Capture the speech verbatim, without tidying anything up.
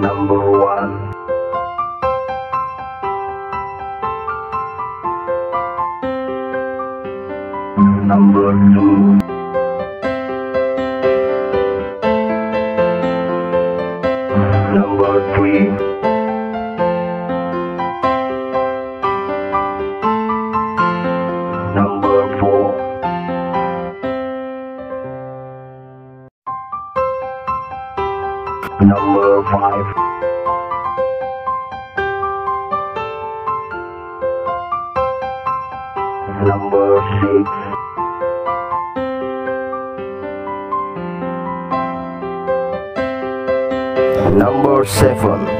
number one. Number two. Number three. Number four.Number five. Number six. Number seven.